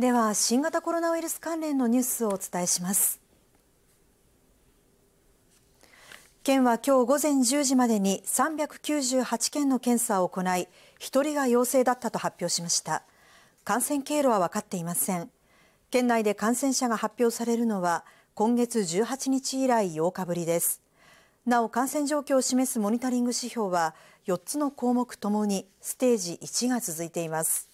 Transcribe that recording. では新型コロナウイルス関連のニュースをお伝えします。県は今日午前10時までに398件の検査を行い、1人が陽性だったと発表しました。感染経路は分かっていません。県内で感染者が発表されるのは今月18日以来8日ぶりです。なお、感染状況を示すモニタリング指標は4つの項目ともにステージ1が続いています。